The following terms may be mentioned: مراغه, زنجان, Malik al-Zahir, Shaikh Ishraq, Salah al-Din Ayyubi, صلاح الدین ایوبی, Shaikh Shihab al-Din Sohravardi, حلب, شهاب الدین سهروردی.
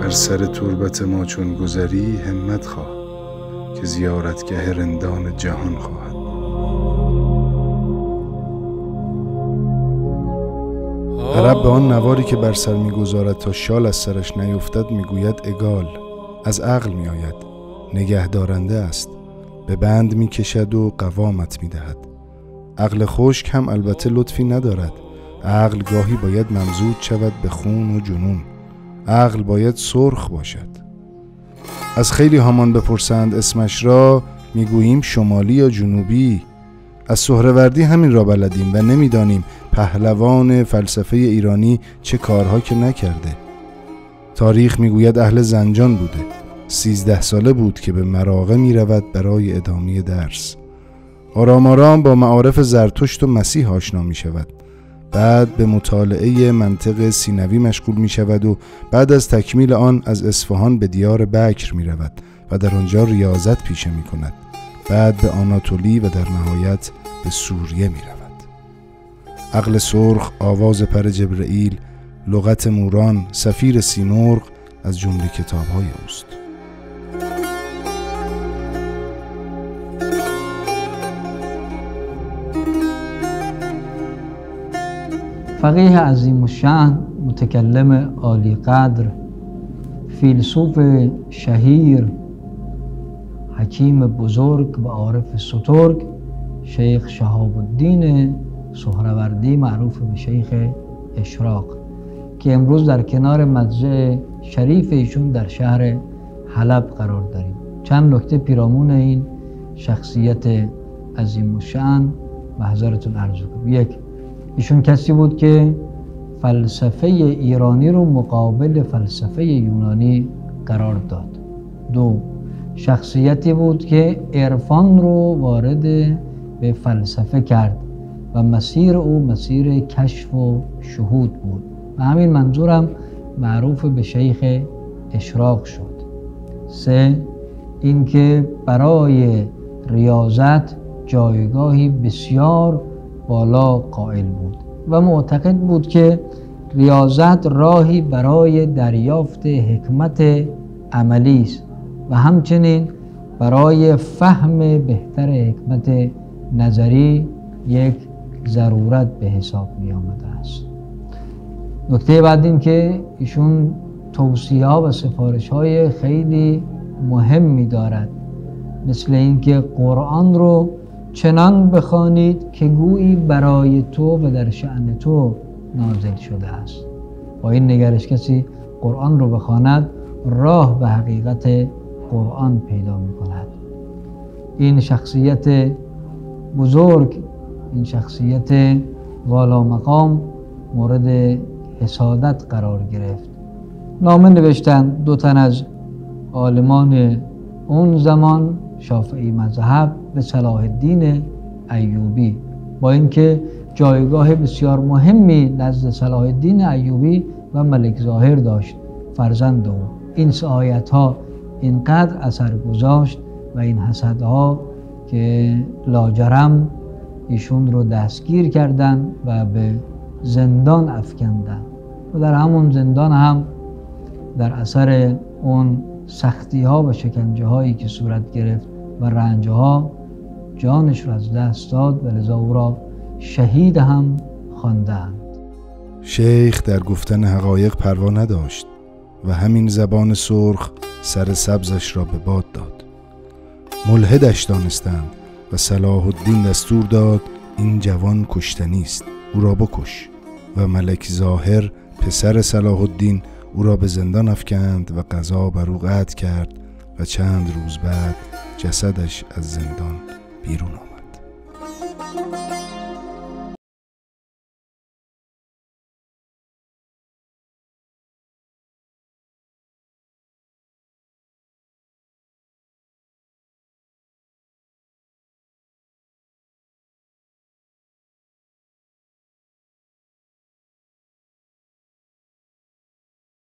بر سر تربت ما چون گذری همت خواه که زیارتگه رندان جهان خواهد. عرب به آن نواری که بر سر میگذارد تا شال از سرش نیفتد میگوید اگال، از عقل میآید، نگه دارنده است، به بند میکشد و قوامت میدهد. عقل خشک هم البته لطفی ندارد. عقل گاهی باید ممزود شود به خون و جنون. عقل باید سرخ باشد. از خیلی همان بپرسند اسمش را میگوییم شمالی یا جنوبی. از سهروردی همین را بلدیم و نمیدانیم پهلوان فلسفه ایرانی چه کارها که نکرده. تاریخ میگوید اهل زنجان بوده، 13 ساله بود که به مراغه میرود برای ادامه درس. آرام آرام با معارف زرتشت و مسیح آشنا می شود. بعد به مطالعه منطق سینوی مشغول می شود و بعد از تکمیل آن از اصفهان به دیار بکر می رود و در آنجا ریاضت پیشه می کند. بعد به آناتولی و در نهایت به سوریه می رود. عقل سرخ، آواز پر جبرئیل، لغت موران، سفیر سیمرغ از جمله کتاب‌های اوست. فقیه عظیم الشأن، متکلم عالی قدر، فیلسوف شهیر، حکیم بزرگ و عارف سترگ، شیخ شهاب الدین سهروردی معروف به شیخ اشراق که امروز در کنار مزرعه شریف ایشون در شهر حلب قرار داریم. چند نکته پیرامون این شخصیت عظیم الشأن به حضرتون عرض کنم. یک، ایشون کسی بود که فلسفه ایرانی رو مقابل فلسفه یونانی قرار داد. دو، شخصیتی بود که عرفان رو وارد به فلسفه کرد و مسیر او مسیر کشف و شهود بود و همین منظورم معروف به شیخ اشراق شد. سه، اینکه برای ریاضت جایگاهی بسیار بالا قائل بود و معتقد بود که ریاضت راهی برای دریافت حکمت عملی است و همچنین برای فهم بهتر حکمت نظری یک ضرورت به حساب می آمده است. نکته بعد این که ایشون توصیه ها و سفارش های خیلی مهمی دارد، مثل اینکه قرآن رو چنان بخوانید که گویی برای تو و در شأن تو نازل شده است. با این نگرش کسی قرآن رو بخواند راه به حقیقت قرآن پیدا می کند. این شخصیت بزرگ، این شخصیت والا مقام مورد حسادت قرار گرفت. نامه نوشتند دو تن از عالمان اون زمان شافعی مذهب به صلاح الدین ایوبی، با اینکه جایگاه بسیار مهمی نزد صلاح الدین ایوبی و ملک ظاهر داشت، فرزند او. این سعایت ها اینقدر اثر گذاشت و این حسد ها که لاجرم ایشون رو دستگیر کردند و به زندان افکندند و در همون زندان هم در اثر اون سختی ها و شکنجه هایی که صورت گرفت و رنجه ها جانش را از دست داد و لذا او را شهید هم خواندند. شیخ در گفتن حقایق پروا نداشت و همین زبان سرخ سر سبزش را به باد داد. ملحدش دانستند و صلاح الدین دستور داد این جوان کشتنی است، او را بکش. و ملک ظاهر پسر صلاح الدین او را به زندان افکند و قضا بر او قطع کرد و چند روز بعد جسدش از زندان بیرون آمد.